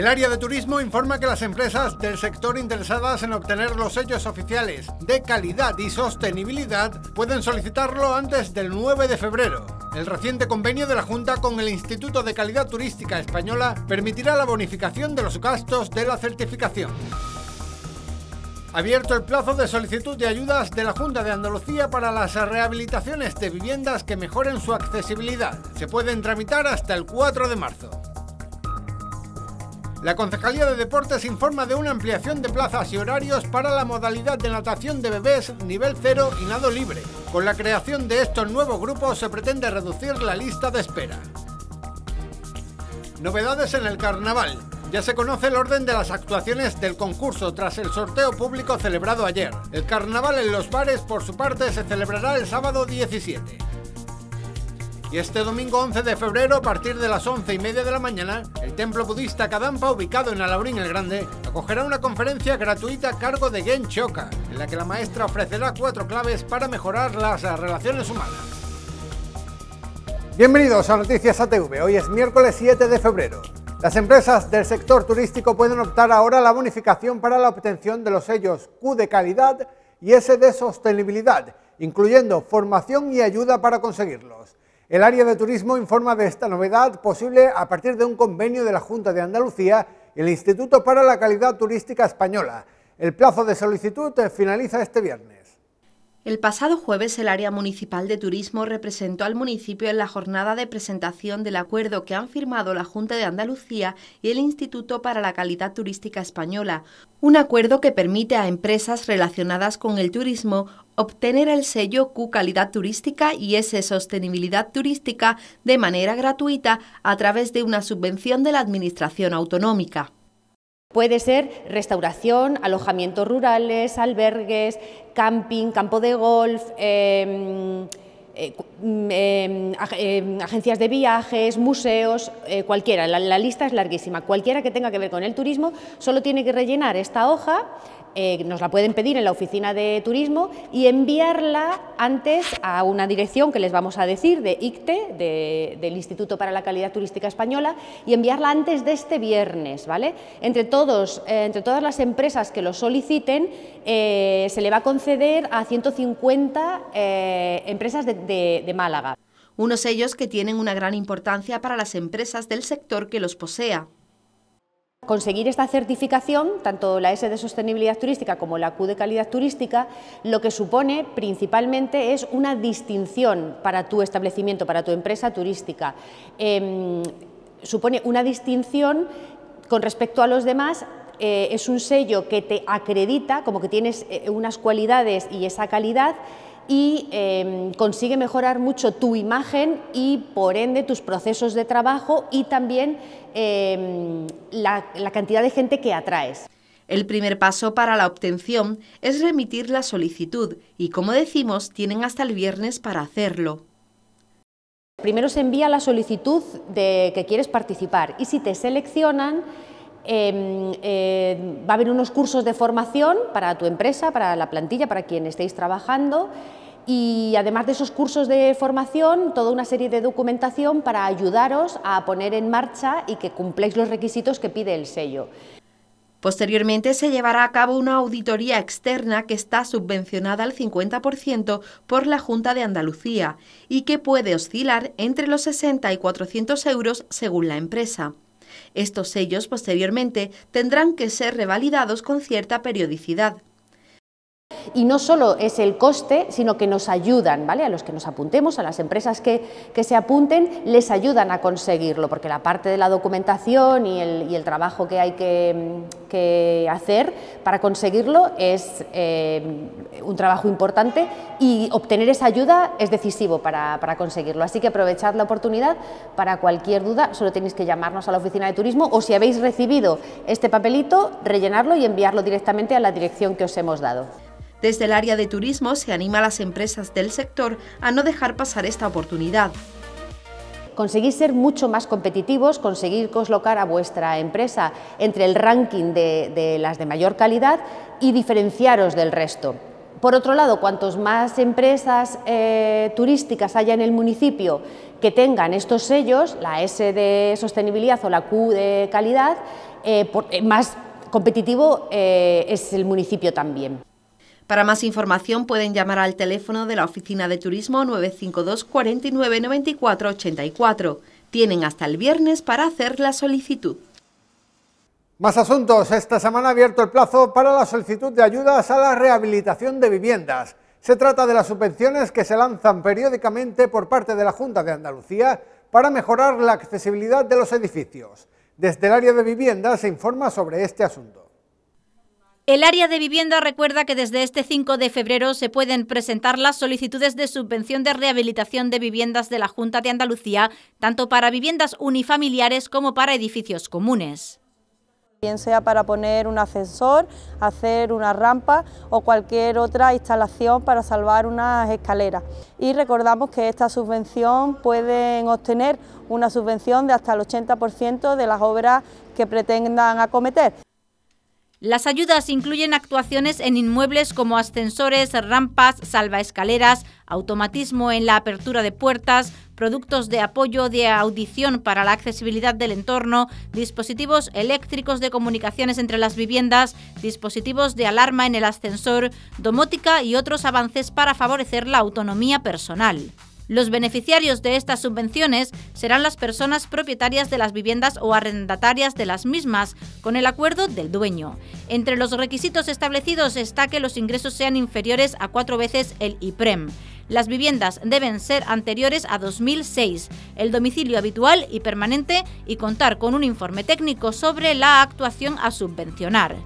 El área de turismo informa que las empresas del sector interesadas en obtener los sellos oficiales de calidad y sostenibilidad pueden solicitarlo antes del 9 de febrero. El reciente convenio de la Junta con el Instituto de Calidad Turística Española permitirá la bonificación de los gastos de la certificación. Abierto el plazo de solicitud de ayudas de la Junta de Andalucía para las rehabilitaciones de viviendas que mejoren su accesibilidad. Se pueden tramitar hasta el 4 de marzo. La Concejalía de Deportes informa de una ampliación de plazas y horarios para la modalidad de natación de bebés nivel 0 y nado libre. Con la creación de estos nuevos grupos se pretende reducir la lista de espera. Novedades en el carnaval. Ya se conoce el orden de las actuaciones del concurso tras el sorteo público celebrado ayer. El carnaval en los bares, por su parte, se celebrará el sábado 17. Y este domingo 11 de febrero, a partir de las 11:30 de la mañana, el templo budista Kadampa, ubicado en Alhaurín el Grande, acogerá una conferencia gratuita a cargo de Gen Chokga, en la que la maestra ofrecerá 4 claves para mejorar las relaciones humanas. Bienvenidos a Noticias ATV. Hoy es miércoles 7 de febrero. Las empresas del sector turístico pueden optar ahora a la bonificación para la obtención de los sellos Q de calidad y S de sostenibilidad, incluyendo formación y ayuda para conseguirlos. El área de turismo informa de esta novedad posible a partir de un convenio de la Junta de Andalucía y el Instituto para la Calidad Turística Española. El plazo de solicitud finaliza este viernes. El pasado jueves el área municipal de turismo representó al municipio en la jornada de presentación del acuerdo que han firmado la Junta de Andalucía y el Instituto para la Calidad Turística Española, un acuerdo que permite a empresas relacionadas con el turismo obtener el sello Q Calidad Turística y S Sostenibilidad Turística de manera gratuita a través de una subvención de la Administración Autonómica. Puede ser restauración, alojamientos rurales, albergues, camping, campo de golf, agencias de viajes, museos, cualquiera. La lista es larguísima. Cualquiera que tenga que ver con el turismo solo tiene que rellenar esta hoja, nos la pueden pedir en la oficina de turismo y enviarla antes a una dirección que les vamos a decir de ICTE, del Instituto para la Calidad Turística Española, y enviarla antes de este viernes, ¿vale? Entre todas las empresas que lo soliciten, se le va a conceder a 150 empresas de Málaga. Unos sellos que tienen una gran importancia para las empresas del sector que los posea. Conseguir esta certificación, tanto la S de sostenibilidad turística como la Q de calidad turística, lo que supone principalmente es una distinción para tu establecimiento, para tu empresa turística. Supone una distinción con respecto a los demás. Es un sello que te acredita como que tienes unas cualidades y esa calidad y consigue mejorar mucho tu imagen y, por ende, tus procesos de trabajo y también la cantidad de gente que atraes. El primer paso para la obtención es remitir la solicitud y, como decimos, tienen hasta el viernes para hacerlo. Primero se envía la solicitud de que quieres participar y si te seleccionan, va a haber unos cursos de formación para tu empresa, para la plantilla, para quien estéis trabajando y además de esos cursos de formación, toda una serie de documentación para ayudaros a poner en marcha y que cumpláis los requisitos que pide el sello. Posteriormente se llevará a cabo una auditoría externa que está subvencionada al 50% por la Junta de Andalucía y que puede oscilar entre los 60 y 400 euros según la empresa. Estos sellos, posteriormente, tendrán que ser revalidados con cierta periodicidad. Y no solo es el coste, sino que nos ayudan, ¿vale? A los que nos apuntemos, a las empresas que se apunten, les ayudan a conseguirlo, porque la parte de la documentación y el trabajo que hay que hacer para conseguirlo es un trabajo importante y obtener esa ayuda es decisivo para conseguirlo. Así que aprovechad la oportunidad. Para cualquier duda, solo tenéis que llamarnos a la oficina de turismo o si habéis recibido este papelito, rellenarlo y enviarlo directamente a la dirección que os hemos dado. Desde el área de turismo se anima a las empresas del sector a no dejar pasar esta oportunidad. Conseguís ser mucho más competitivos, conseguir colocar a vuestra empresa entre el ranking de las de mayor calidad y diferenciaros del resto. Por otro lado, cuantos más empresas turísticas haya en el municipio que tengan estos sellos, la S de sostenibilidad o la Q de calidad, más competitivo es el municipio también. Para más información pueden llamar al teléfono de la Oficina de Turismo 952 49 94 84. Tienen hasta el viernes para hacer la solicitud. Más asuntos. Esta semana ha abierto el plazo para la solicitud de ayudas a la rehabilitación de viviendas. Se trata de las subvenciones que se lanzan periódicamente por parte de la Junta de Andalucía para mejorar la accesibilidad de los edificios. Desde el área de vivienda se informa sobre este asunto. El área de vivienda recuerda que desde este 5 de febrero se pueden presentar las solicitudes de subvención de rehabilitación de viviendas de la Junta de Andalucía, tanto para viviendas unifamiliares como para edificios comunes. Bien sea para poner un ascensor, hacer una rampa o cualquier otra instalación para salvar unas escaleras. Y recordamos que esta subvención pueden obtener una subvención de hasta el 80% de las obras que pretendan acometer. Las ayudas incluyen actuaciones en inmuebles como ascensores, rampas, salvaescaleras, automatismo en la apertura de puertas, productos de apoyo de audición para la accesibilidad del entorno, dispositivos eléctricos de comunicaciones entre las viviendas, dispositivos de alarma en el ascensor, domótica y otros avances para favorecer la autonomía personal. Los beneficiarios de estas subvenciones serán las personas propietarias de las viviendas o arrendatarias de las mismas, con el acuerdo del dueño. Entre los requisitos establecidos está que los ingresos sean inferiores a 4 veces el IPREM. Las viviendas deben ser anteriores a 2006, el domicilio habitual y permanente y contar con un informe técnico sobre la actuación a subvencionar.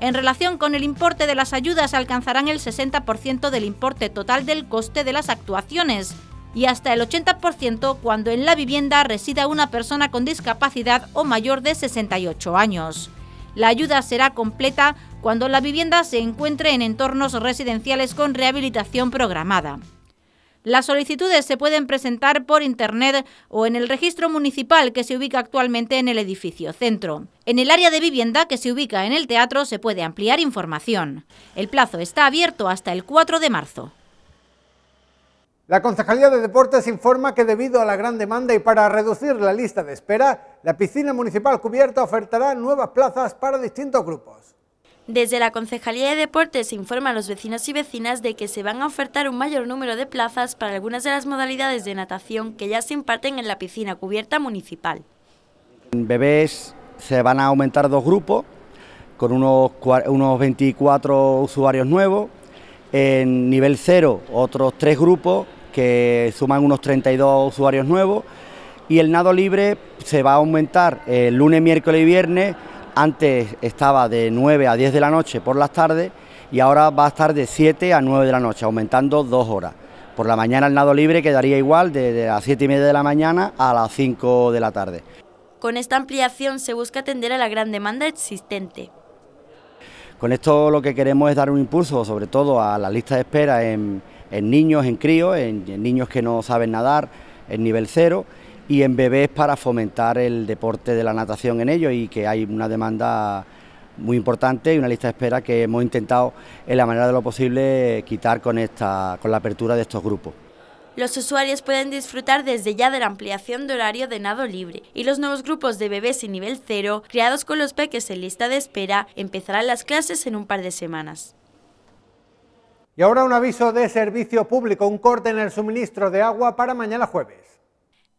En relación con el importe de las ayudas, alcanzarán el 60% del importe total del coste de las actuaciones y hasta el 80% cuando en la vivienda resida una persona con discapacidad o mayor de 68 años. La ayuda será completa cuando la vivienda se encuentre en entornos residenciales con rehabilitación programada. Las solicitudes se pueden presentar por internet o en el registro municipal que se ubica actualmente en el edificio centro. En el área de vivienda que se ubica en el teatro se puede ampliar información. El plazo está abierto hasta el 4 de marzo. La Concejalía de Deportes informa que debido a la gran demanda y para reducir la lista de espera, la Piscina Municipal Cubierta ofertará nuevas plazas para distintos grupos. Desde la Concejalía de Deportes se informa a los vecinos y vecinas de que se van a ofertar un mayor número de plazas para algunas de las modalidades de natación que ya se imparten en la Piscina Cubierta Municipal. En bebés se van a aumentar 2 grupos, con unos 24 usuarios nuevos. En nivel 0, otros 3 grupos que suman unos 32 usuarios nuevos, y el nado libre se va a aumentar lunes, miércoles y viernes. Antes estaba de 9 a 10 de la noche por las tardes y ahora va a estar de 7 a 9 de la noche, aumentando 2 horas. Por la mañana el nado libre quedaría igual, desde las 7:30 de la mañana a las 5 de la tarde. Con esta ampliación se busca atender a la gran demanda existente. Con esto lo que queremos es dar un impulso sobre todo a la lista de espera en niños, en críos, en niños que no saben nadar, en nivel 0, y en bebés, para fomentar el deporte de la natación en ellos, y que hay una demanda muy importante y una lista de espera que hemos intentado en la manera de lo posible quitar con la apertura de estos grupos. Los usuarios pueden disfrutar desde ya de la ampliación de horario de nado libre, y los nuevos grupos de bebés y nivel 0, creados con los peques en lista de espera, empezarán las clases en un par de semanas. Y ahora un aviso de servicio público, un corte en el suministro de agua para mañana jueves.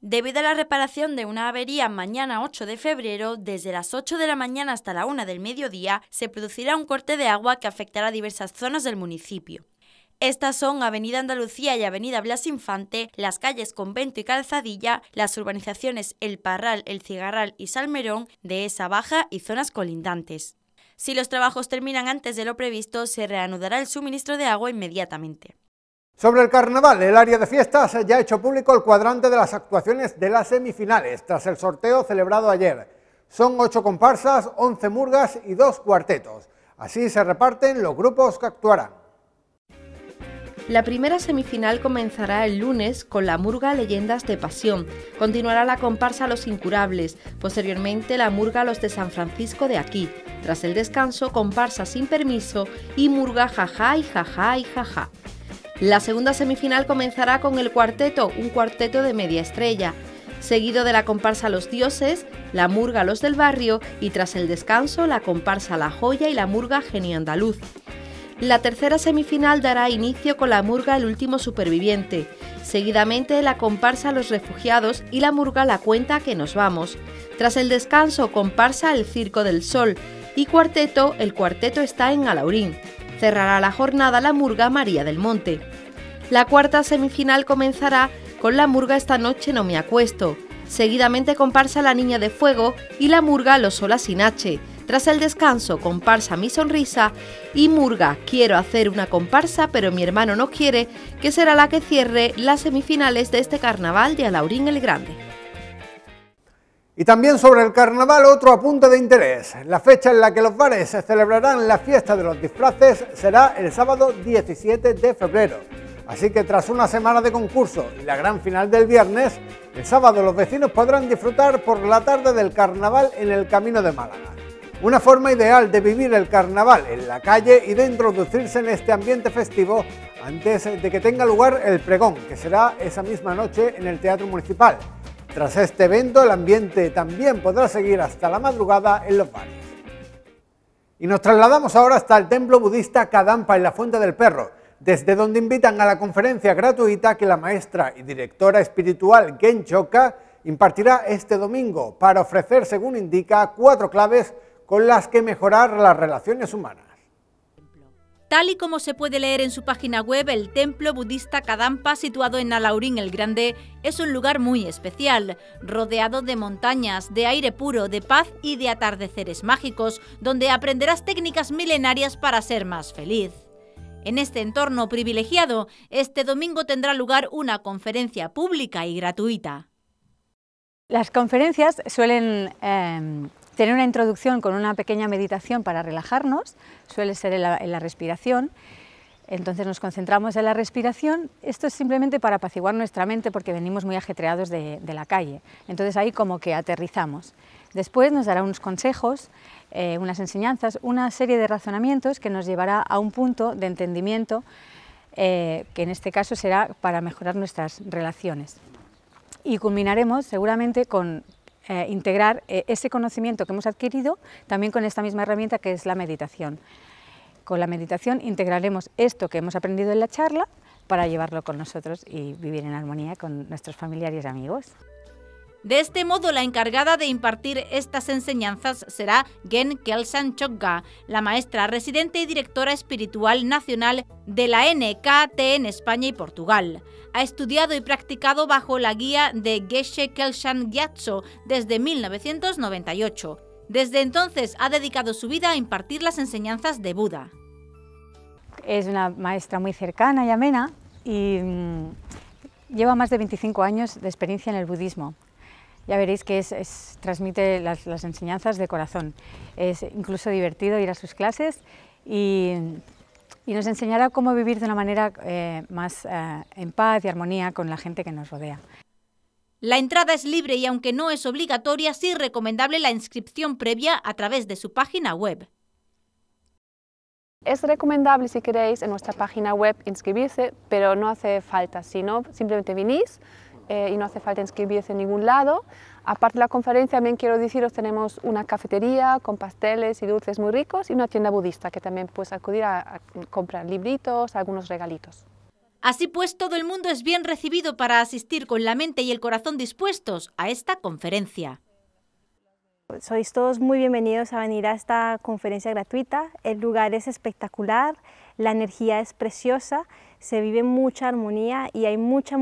Debido a la reparación de una avería mañana 8 de febrero, desde las 8 de la mañana hasta la 1 del mediodía, se producirá un corte de agua que afectará a diversas zonas del municipio. Estas son Avenida Andalucía y Avenida Blas Infante, las calles Convento y Calzadilla, las urbanizaciones El Parral, El Cigarral y Salmerón, Dehesa Baja y zonas colindantes. Si los trabajos terminan antes de lo previsto, se reanudará el suministro de agua inmediatamente. Sobre el carnaval, el área de fiestas ya ha hecho público el cuadrante de las actuaciones de las semifinales, tras el sorteo celebrado ayer. Son 8 comparsas, 11 murgas y 2 cuartetos. Así se reparten los grupos que actuarán. La primera semifinal comenzará el lunes con la murga Leyendas de Pasión, continuará la comparsa Los Incurables, posteriormente la murga Los de San Francisco de Aquí, tras el descanso comparsa Sin Permiso y murga Jajá y Jajá y Jajá. La segunda semifinal comenzará con el cuarteto, un cuarteto de media estrella. seguido de la comparsa Los Dioses, la murga Los del Barrio y tras el descanso la comparsa La Joya y la murga Genio Andaluz. La tercera semifinal dará inicio con la murga El Último Superviviente, seguidamente la comparsa Los Refugiados y la murga La Cuenta que nos vamos. Tras el descanso comparsa El Circo del Sol y cuarteto El Cuarteto está en Alhaurín. Cerrará la jornada la murga María del Monte. La cuarta semifinal comenzará con la murga Esta noche no me acuesto, seguidamente comparsa La Niña de Fuego y la murga Los Olas sin H. Tras el descanso, comparsa Mi Sonrisa y murga Quiero hacer una comparsa pero mi hermano no quiere, que será la que cierre las semifinales de este carnaval de Alhaurín el Grande. Y también sobre el carnaval otro apunte de interés. La fecha en la que los bares celebrarán la fiesta de los disfraces será el sábado 17 de febrero. Así que tras una semana de concurso y la gran final del viernes, el sábado los vecinos podrán disfrutar por la tarde del carnaval en el Camino de Málaga. Una forma ideal de vivir el carnaval en la calle y de introducirse en este ambiente festivo antes de que tenga lugar el pregón, que será esa misma noche en el Teatro Municipal. Tras este evento, el ambiente también podrá seguir hasta la madrugada en los bares. Y nos trasladamos ahora hasta el templo budista Kadampa en la Fuente del Perro, desde donde invitan a la conferencia gratuita que la maestra y directora espiritual Gen Chokga impartirá este domingo para ofrecer, según indica, 4 claves con las que mejorar las relaciones humanas. Tal y como se puede leer en su página web, el templo budista Kadampa, situado en Alhaurín el Grande, es un lugar muy especial, rodeado de montañas, de aire puro, de paz y de atardeceres mágicos, donde aprenderás técnicas milenarias para ser más feliz. En este entorno privilegiado, este domingo tendrá lugar una conferencia pública y gratuita. Las conferencias suelen tener una introducción con una pequeña meditación para relajarnos, suele ser en la respiración, entonces nos concentramos en la respiración. Esto es simplemente para apaciguar nuestra mente porque venimos muy ajetreados de la calle, entonces ahí como que aterrizamos. Después nos dará unos consejos, unas enseñanzas, una serie de razonamientos que nos llevará a un punto de entendimiento que en este caso será para mejorar nuestras relaciones. Y culminaremos seguramente con integrar ese conocimiento que hemos adquirido también con esta misma herramienta que es la meditación. Con la meditación integraremos esto que hemos aprendido en la charla para llevarlo con nosotros y vivir en armonía con nuestros familiares y amigos. De este modo, la encargada de impartir estas enseñanzas será Geshe Kelsan Gyatso, la maestra residente y directora espiritual nacional de la NKT en España y Portugal. Ha estudiado y practicado bajo la guía de Geshe Kelsan Gyatso desde 1998. Desde entonces ha dedicado su vida a impartir las enseñanzas de Buda. Es una maestra muy cercana y amena y lleva más de 25 años de experiencia en el budismo. Ya veréis que transmite las enseñanzas de corazón. Es incluso divertido ir a sus clases y nos enseñará cómo vivir de una manera más en paz y armonía con la gente que nos rodea. La entrada es libre y aunque no es obligatoria, sí recomendable la inscripción previa a través de su página web. Es recomendable, si queréis, en nuestra página web inscribirse, pero no hace falta, sino simplemente venís. Y no hace falta inscribirse en ningún lado. Aparte de la conferencia, también quiero deciros, tenemos una cafetería con pasteles y dulces muy ricos y una tienda budista que también puedes acudir a comprar libritos, algunos regalitos. Así pues, todo el mundo es bien recibido para asistir con la mente y el corazón dispuestos a esta conferencia. Sois todos muy bienvenidos a venir a esta conferencia gratuita. El lugar es espectacular, la energía es preciosa, se vive mucha armonía y hay mucha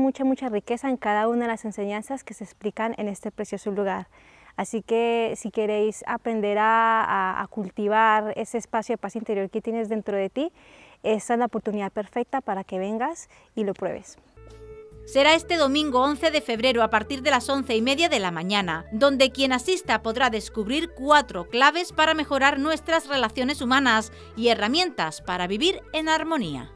riqueza en cada una de las enseñanzas que se explican en este precioso lugar. Así que si queréis aprender a cultivar ese espacio de paz interior que tienes dentro de ti, esta es la oportunidad perfecta para que vengas y lo pruebes. Será este domingo 11 de febrero a partir de las 11:30 de la mañana, donde quien asista podrá descubrir 4 claves para mejorar nuestras relaciones humanas y herramientas para vivir en armonía.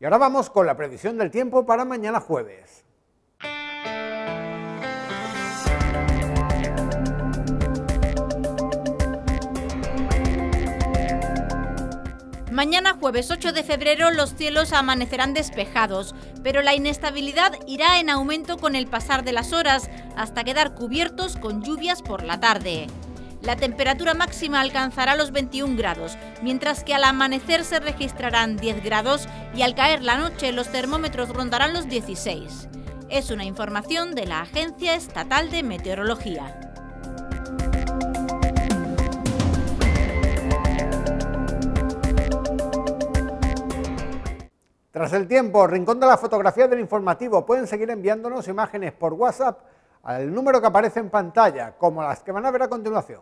Y ahora vamos con la previsión del tiempo para mañana jueves. Mañana jueves 8 de febrero los cielos amanecerán despejados, pero la inestabilidad irá en aumento con el pasar de las horas hasta quedar cubiertos con lluvias por la tarde. La temperatura máxima alcanzará los 21 grados, mientras que al amanecer se registrarán 10 grados y al caer la noche los termómetros rondarán los 16. Es una información de la Agencia Estatal de Meteorología. Tras el tiempo, rincón de las fotografías del informativo. Pueden seguir enviándonos imágenes por WhatsApp al número que aparece en pantalla, como las que van a ver a continuación.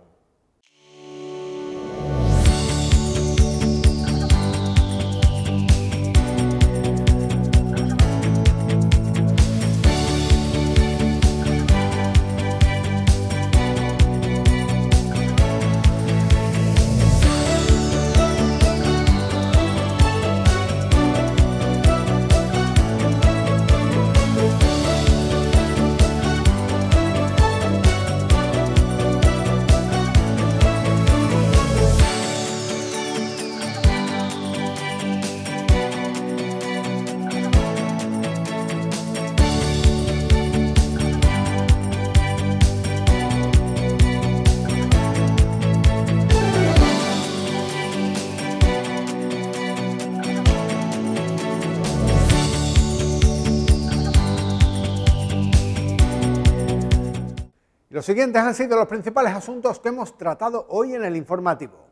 Los siguientes han sido los principales asuntos que hemos tratado hoy en el informativo.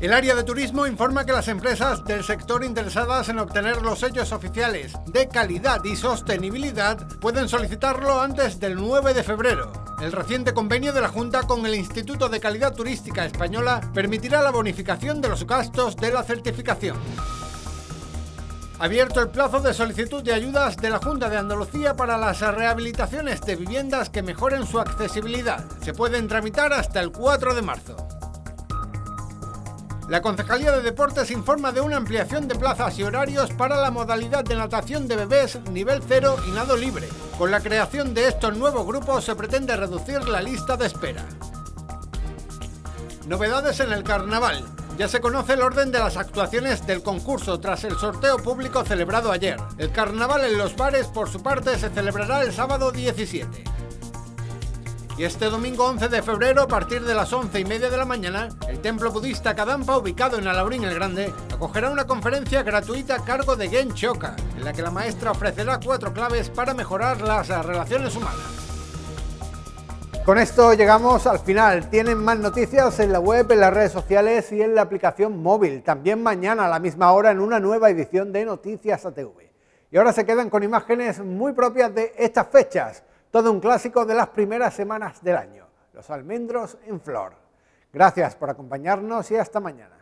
El área de turismo informa que las empresas del sector interesadas en obtener los sellos oficiales de calidad y sostenibilidad pueden solicitarlo antes del 9 de febrero. El reciente convenio de la Junta con el Instituto de Calidad Turística Española permitirá la bonificación de los gastos de la certificación. Abierto el plazo de solicitud de ayudas de la Junta de Andalucía para las rehabilitaciones de viviendas que mejoren su accesibilidad. Se pueden tramitar hasta el 4 de marzo. La Concejalía de Deportes informa de una ampliación de plazas y horarios para la modalidad de natación de bebés nivel 0 y nado libre. Con la creación de estos nuevos grupos se pretende reducir la lista de espera. Novedades en el carnaval. Ya se conoce el orden de las actuaciones del concurso tras el sorteo público celebrado ayer. El carnaval en los bares, por su parte, se celebrará el sábado 17. Y este domingo 11 de febrero, a partir de las 11:30 de la mañana, el templo budista Kadampa, ubicado en Alhaurín el Grande, acogerá una conferencia gratuita a cargo de Gen Chokga, en la que la maestra ofrecerá 4 claves para mejorar las relaciones humanas. Con esto llegamos al final. Tienen más noticias en la web, en las redes sociales y en la aplicación móvil. También mañana a la misma hora en una nueva edición de Noticias ATV. Y ahora se quedan con imágenes muy propias de estas fechas. Todo un clásico de las primeras semanas del año. Los almendros en flor. Gracias por acompañarnos y hasta mañana.